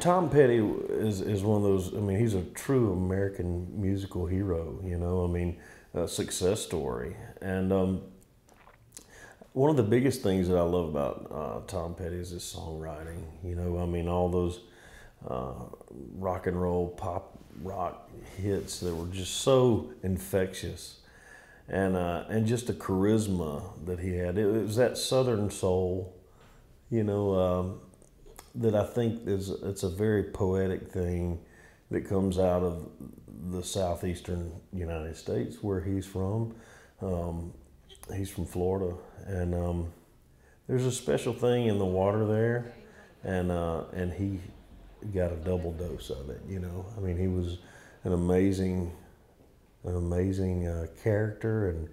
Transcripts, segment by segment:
Tom Petty is one of those, I mean, he's a true American musical hero, you know, I mean, a success story. And one of the biggest things that I love about Tom Petty is his songwriting, you know, I mean, all those rock and roll, pop rock hits that were just so infectious. And just the charisma that he had. It was that Southern soul, you know, that I think it's a very poetic thing that comes out of the southeastern United States, where he's from. He's from Florida, and there's a special thing in the water there, and he got a double dose of it. You know, I mean, he was an amazing character,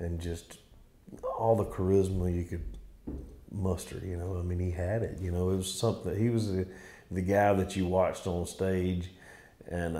and just all the charisma you could muster, you know. I mean, he had it, you know. It was something. He was the guy that you watched on stage, and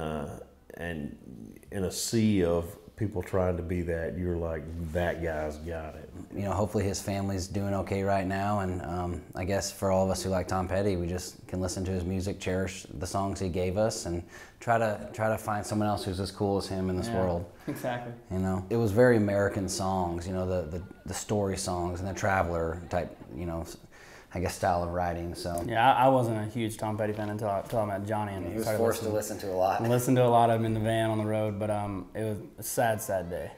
in a sea of people trying to be that, you're like, that guy's got it. You know, hopefully his family's doing okay right now, and I guess for all of us who like Tom Petty, we just can listen to his music, cherish the songs he gave us, and try to find someone else who's as cool as him in this world. Exactly. You know, it was very American songs, you know, the story songs and the traveler type, you know, I guess, style of writing. So yeah, I wasn't a huge Tom Petty fan until I met Johnny, and he was forced to listen to a lot. I listened to a lot of them in the van on the road, but it was a sad, sad day.